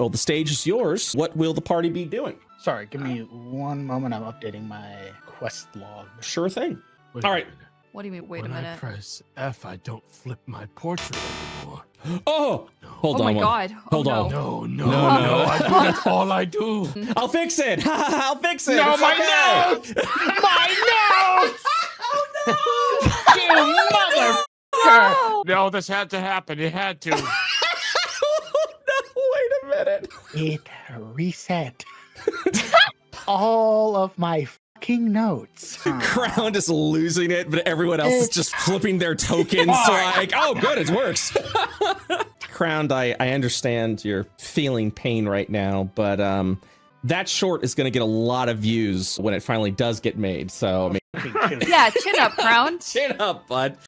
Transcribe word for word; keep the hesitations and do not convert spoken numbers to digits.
Well, the stage is yours. What will the party be doing? Sorry, give me one moment. I'm updating my quest log. Sure thing. Wait All right. Minute. What do you mean? Wait when a minute. I press F, I don't flip my portrait anymore. Oh, no. hold oh on. My God. Hold oh my God. Hold on. No, no, no. no. no. I do, that's all I do. I'll fix it. I'll fix it. No, it's my okay. nose. My nose. Oh, no. You motherfucker. No. no, this had to happen. It had to. Oh, no. Wait a minute. It reset all of my King notes. Crowned is losing it, but everyone else it's... is just flipping their tokens. Like, oh, good, it works. Crowned, I, I understand you're feeling pain right now, but um, that short is going to get a lot of views when it finally does get made. So, I mean, yeah, chin up, Crowned. Chin up, bud.